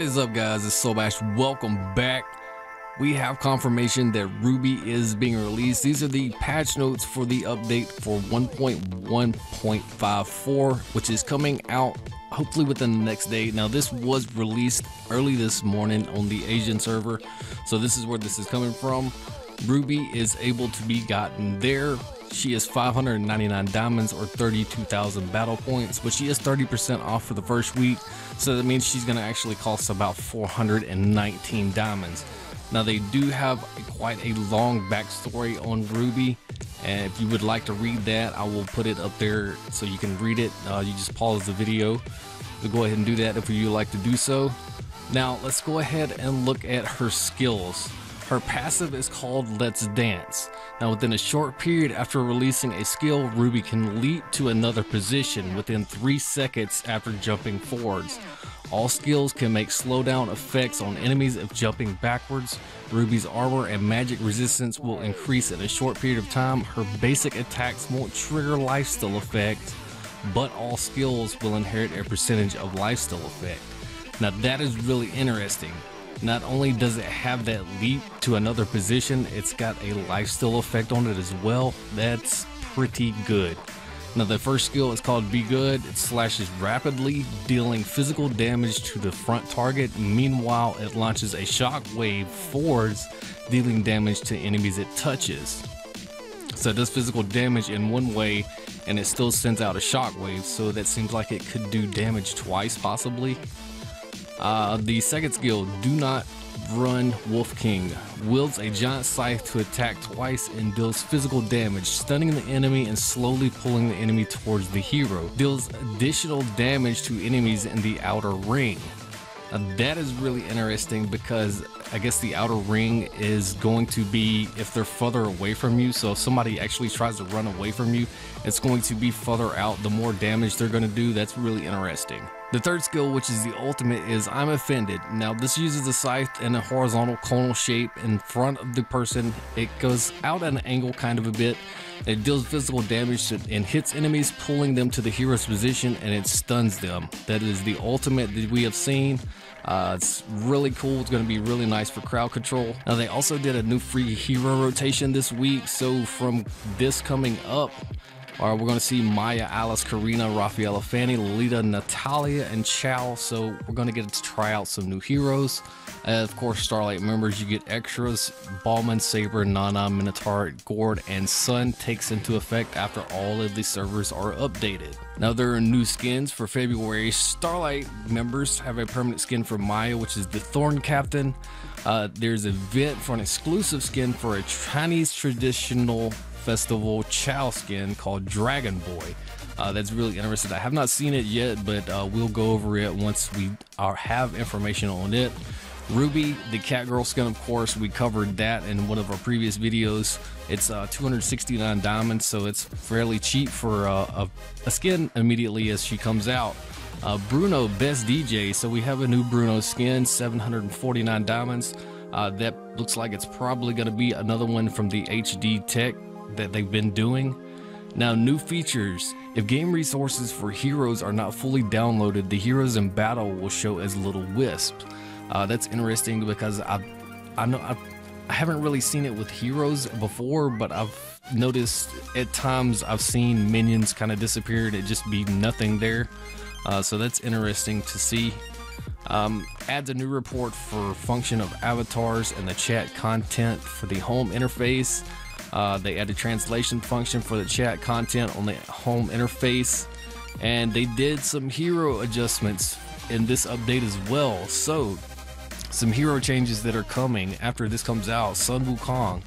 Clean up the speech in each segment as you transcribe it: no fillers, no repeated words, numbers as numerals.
What is up, guys? It's SolBash. Welcome back. We have confirmation that Ruby is being released. These are the patch notes for the update for 1.1.54, which is coming out hopefully within the next day. Now, this was released early this morning on the Asian server, so this is where this is coming from. Ruby is able to be gotten there. She is 599 diamonds or 32,000 battle points, but she is 30% off for the first week. So that means she's going to actually cost about 419 diamonds. Now, they do have quite a long backstory on Ruby, and if you would like to read that, I will put it up there so you can read it. You just pause the video to go ahead and do that if you like to do so. Now, let's go ahead and look at her skills. Her passive is called Let's Dance. Now, within a short period after releasing a skill, Ruby can leap to another position within 3 seconds after jumping forwards. All skills can make slowdown effects on enemies if jumping backwards. Ruby's armor and magic resistance will increase in a short period of time. Her basic attacks won't trigger lifesteal effects, but all skills will inherit a percentage of lifesteal effect. Now, that is really interesting. Not only does it have that leap to another position, it's got a lifesteal effect on it as well. That's pretty good. Now, the first skill is called Be Good. It slashes rapidly, dealing physical damage to the front target. Meanwhile, it launches a shockwave forwards, dealing damage to enemies it touches. So it does physical damage in one way, and it still sends out a shockwave, so that seems like it could do damage twice, possibly. The second skill, Do Not Run Wolf King, wields a giant scythe to attack twice and deals physical damage, stunning the enemy and slowly pulling the enemy towards the hero. Deals additional damage to enemies in the outer ring. Now, that is really interesting because I guess the outer ring is going to be if they're further away from you. So if somebody actually tries to run away from you, it's going to be further out, the more damage they're going to do. That's really interesting. The third skill, which is the ultimate, is I'm Offended. Now, this uses a scythe in a horizontal conal shape in front of the person. It goes out at an angle kind of a bit. It deals physical damage and hits enemies, pulling them to the hero's position, and it stuns them. That is the ultimate that we have seen. It's really cool. It's going to be really nice for crowd control. Now, they also did a new free hero rotation this week. So from this coming up, we're going to see Maya, Alice, Karina, Raffaella, Fanny, Lolita, Natalia, and Chow. So we're going to get to try out some new heroes. Of course, Starlight members, you get extras. Balmond, Saber, Nana, Minotaur, Gord, and Sun takes into effect after all of the servers are updated. Now, there are new skins for February. Starlight members have a permanent skin for Maya, which is the Thorn Captain. There's an event for an exclusive skin for a Chinese traditional festival Chow skin called Dragon Boy. That's really interesting. I have not seen it yet, but we'll go over it once we have information on it. Ruby, the cat girl skin, of course, we covered that in one of our previous videos. It's 269 diamonds, so it's fairly cheap for a skin immediately as she comes out. Bruno, Best DJ, so we have a new Bruno skin, 749 diamonds. That looks like it's probably going to be another one from the HD tech that they've been doing. Now, new features. If game resources for heroes are not fully downloaded, the heroes in battle will show as little wisps. That's interesting because I haven't really seen it with heroes before, but I've noticed at times I've seen minions kind of disappear and it just be nothing there. So that's interesting to see. Adds a new report for function of avatars and the chat content for the home interface. They added translation function for the chat content on the home interface, and they did some hero adjustments in this update as well. So some hero changes that are coming after this comes out. Sun Wukong,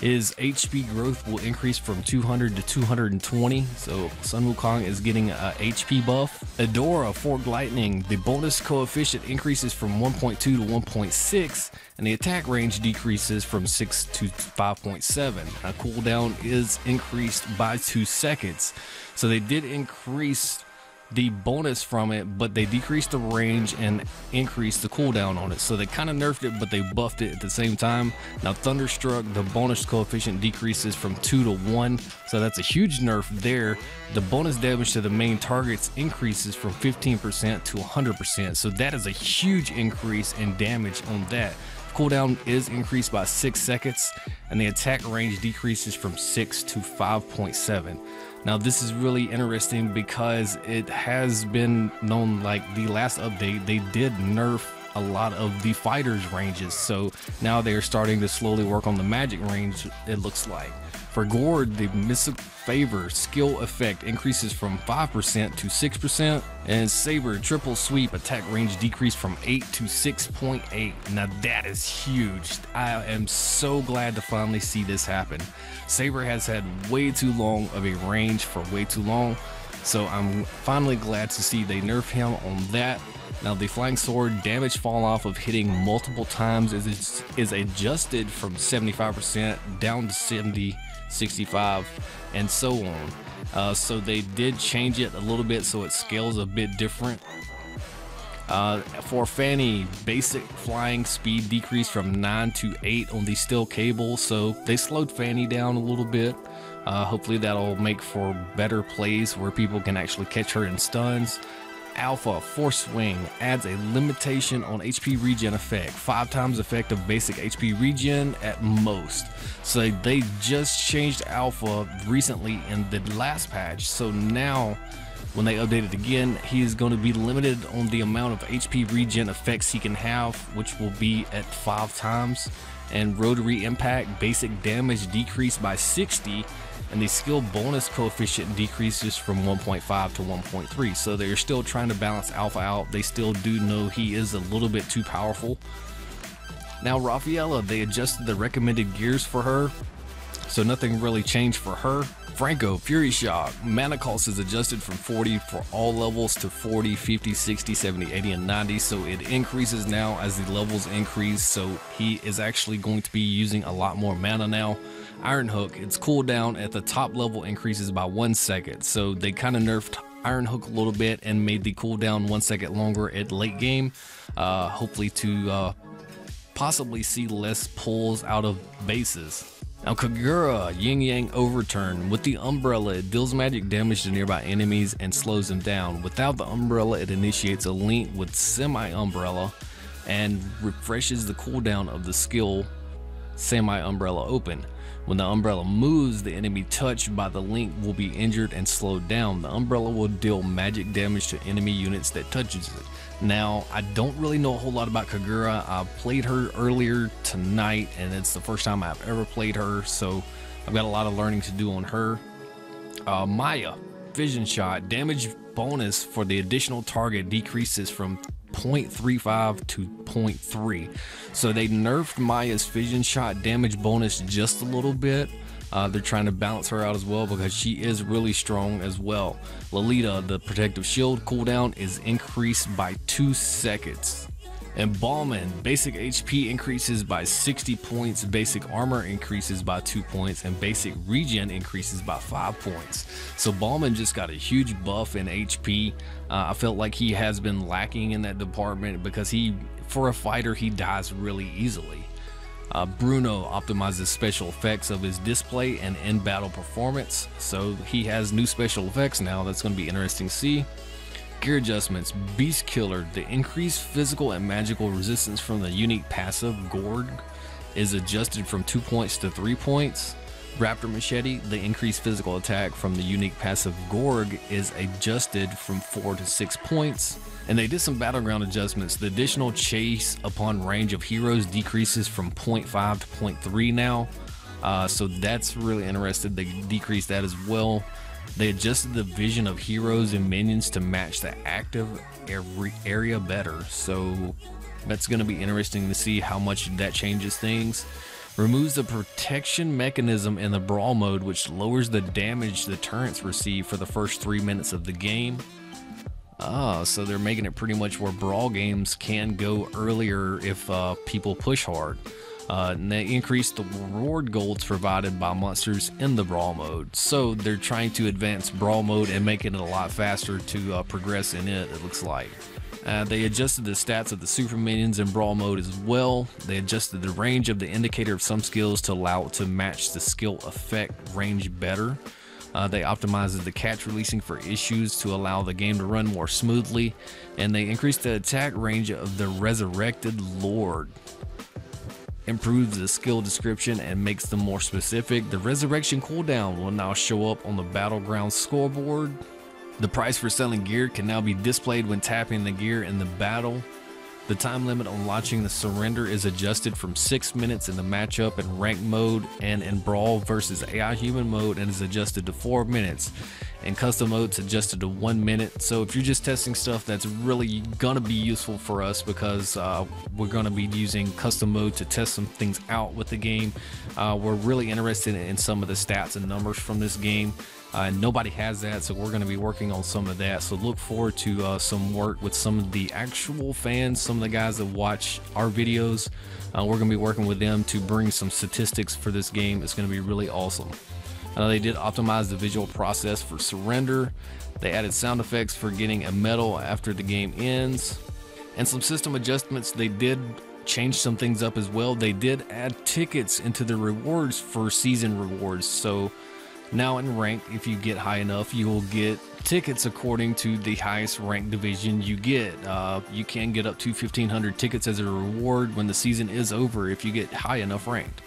his HP growth will increase from 200 to 220, so Sun Wukong is getting a HP buff. Adora, Forked Lightning, the bonus coefficient increases from 1.2 to 1.6, and the attack range decreases from 6 to 5.7. Now, cooldown is increased by 2 seconds, so they did increase the bonus from it, but they decreased the range and increased the cooldown on it. So they kind of nerfed it, but they buffed it at the same time. Now Thunderstruck, the bonus coefficient decreases from 2 to 1. So that's a huge nerf there. The bonus damage to the main targets increases from 15% to 100%. So that is a huge increase in damage on that. Cooldown is increased by 6 seconds, and the attack range decreases from 6 to 5.7. Now this is really interesting because it has been known, like the last update, they did nerf a lot of the fighters' ranges. So now they are starting to slowly work on the magic range, it looks like. For Gord, the Mystic Favor skill effect increases from 5% to 6%, and Saber triple sweep attack range decreased from 8 to 6.8. Now that is huge. I am so glad to finally see this happen. Saber has had way too long of a range for way too long, so I'm finally glad to see they nerf him on that. Now the flying sword damage fall off of hitting multiple times is adjusted from 75% down to 70, 65, and so on. So they did change it a little bit, so it scales a bit different. For Fanny, basic flying speed decreased from 9 to 8 on the steel cable, so they slowed Fanny down a little bit. Hopefully that'll make for better plays where people can actually catch her in stuns. Alpha force swing adds a limitation on HP regen effect, 5 times effect of basic HP regen at most. So they just changed Alpha recently in the last patch, so now when they update it again, he is going to be limited on the amount of HP regen effects he can have, which will be at 5 times. And rotary impact basic damage decreased by 60, and the skill bonus coefficient decreases from 1.5 to 1.3. So they're still trying to balance Alpha out. They still do know he is a little bit too powerful. Now Raffaella, they adjusted the recommended gears for her, so nothing really changed for her. Franco, Fury Shock, mana cost is adjusted from 40 for all levels to 40, 50, 60, 70, 80, and 90. So it increases now as the levels increase. So he is actually going to be using a lot more mana now. Iron Hook, its cooldown at the top level increases by 1 second. So they kind of nerfed Iron Hook a little bit and made the cooldown 1 second longer at late game. Hopefully to possibly see less pulls out of bases. Now Kagura, Yin Yang Overturn. With the umbrella, it deals magic damage to nearby enemies and slows them down. Without the umbrella, it initiates a link with semi-umbrella and refreshes the cooldown of the skill semi-umbrella open. When the umbrella moves, the enemy touched by the link will be injured and slowed down. The umbrella will deal magic damage to enemy units that touches it. Now, I don't really know a whole lot about Kagura. I played her earlier tonight, and it's the first time I've ever played her, so I've got a lot of learning to do on her. Maya, Vision Shot, damage bonus for the additional target decreases from 0.35 to 0.3. So they nerfed Maya's Vision Shot damage bonus just a little bit. They're trying to balance her out as well because she is really strong as well. Lolita, the protective shield cooldown is increased by 2 seconds. And Balmond, basic HP increases by 60 points, basic armor increases by 2 points, and basic regen increases by 5 points. So Balmond just got a huge buff in HP. I felt like he has been lacking in that department because he, for a fighter, he dies really easily. Bruno optimizes special effects of his display and in-battle performance, so he has new special effects now. That's going to be interesting to see. Gear adjustments, Beast Killer, the increased physical and magical resistance from the unique passive Gord is adjusted from 2 points to 3 points. Raptor Machete, the increased physical attack from the unique passive Gorg is adjusted from 4 to 6 points. And they did some battleground adjustments. The additional chase upon range of heroes decreases from 0.5 to 0.3 now. So that's really interesting. They decreased that as well. They adjusted the vision of heroes and minions to match the active area better. So that's going to be interesting to see how much that changes things. Removes the protection mechanism in the brawl mode, which lowers the damage the turrets receive for the first 3 minutes of the game. So they're making it pretty much where brawl games can go earlier if people push hard. and they increase the reward golds provided by monsters in the brawl mode. So they're trying to advance brawl mode and making it a lot faster to progress in it, it looks like. They adjusted the stats of the super minions in brawl mode as well. They adjusted the range of the indicator of some skills to allow it to match the skill effect range better. They optimized the catch releasing for issues to allow the game to run more smoothly, and they increased the attack range of the resurrected lord. Improves the skill description and makes them more specific. The resurrection cooldown will now show up on the battleground scoreboard. The price for selling gear can now be displayed when tapping the gear in the battle. The time limit on launching the surrender is adjusted from 6 minutes in the matchup in rank mode and in brawl versus AI human mode, and is adjusted to 4 minutes. And custom mode's adjusted to 1 minute. So if you're just testing stuff, that's really gonna be useful for us, because we're gonna be using custom mode to test some things out with the game. We're really interested in some of the stats and numbers from this game. Nobody has that, so we're going to be working on some of that. So look forward to some work with some of the actual fans, some of the guys that watch our videos. We're going to be working with them to bring some statistics for this game. It's going to be really awesome. They did optimize the visual process for surrender. They added sound effects for getting a medal after the game ends, and some system adjustments. They did changed some things up as well. They did add tickets into the rewards for season rewards. So now in rank, if you get high enough, you will get tickets according to the highest rank division you get. You can get up to 1,500 tickets as a reward when the season is over if you get high enough ranked.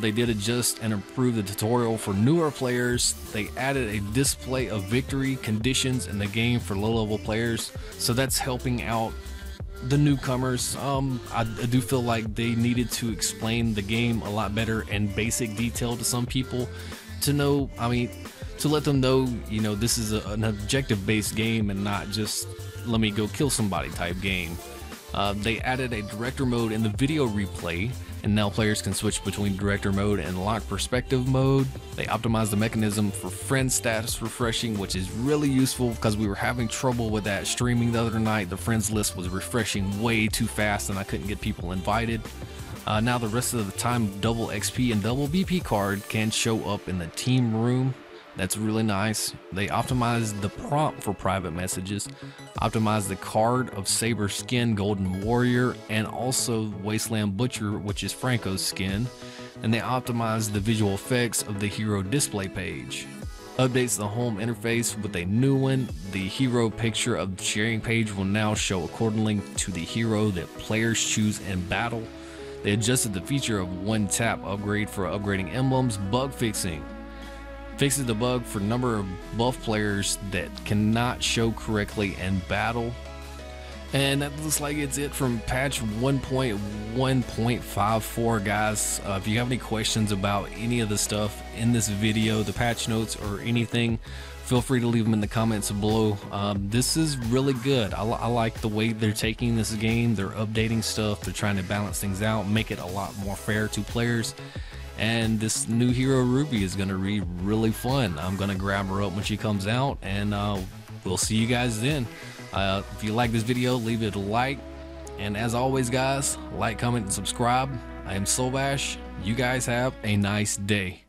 They did adjust and improve the tutorial for newer players. They added a display of victory conditions in the game for low-level players. So that's helping out the newcomers. I do feel like they needed to explain the game a lot better and basic detail to some people, to know, to let them know, you know, this is an objective based game and not just let me go kill somebody type game. They added a director mode in the video replay, and now players can switch between director mode and lock perspective mode. They optimized the mechanism for friend status refreshing, which is really useful because we were having trouble with that streaming the other night. The friends list was refreshing way too fast and I couldn't get people invited. Now the rest of the time, double XP and double BP card can show up in the team room. That's really nice. They optimized the prompt for private messages, optimized the card of Saber skin, Golden Warrior, and also Wasteland Butcher, which is Franco's skin, and they optimized the visual effects of the hero display page. Updates the home interface with a new one. The hero picture of the sharing page will now show accordingly to the hero that players choose in battle. They adjusted the feature of one-tap upgrade for upgrading emblems. Bug fixing. Fixes the bug for number of buff players that cannot show correctly in battle. And that looks like it's it from patch 1.1.54, guys. If you have any questions about any of the stuff in this video, the patch notes or anything, feel free to leave them in the comments below. This is really good. I like the way they're taking this game. They're updating stuff. They're trying to balance things out, make it a lot more fair to players. And this new hero Ruby is going to be really fun. I'm going to grab her up when she comes out, and we'll see you guys then. If you like this video, leave it a like, and as always, guys, like, comment, and subscribe. I am SolBash. You guys have a nice day.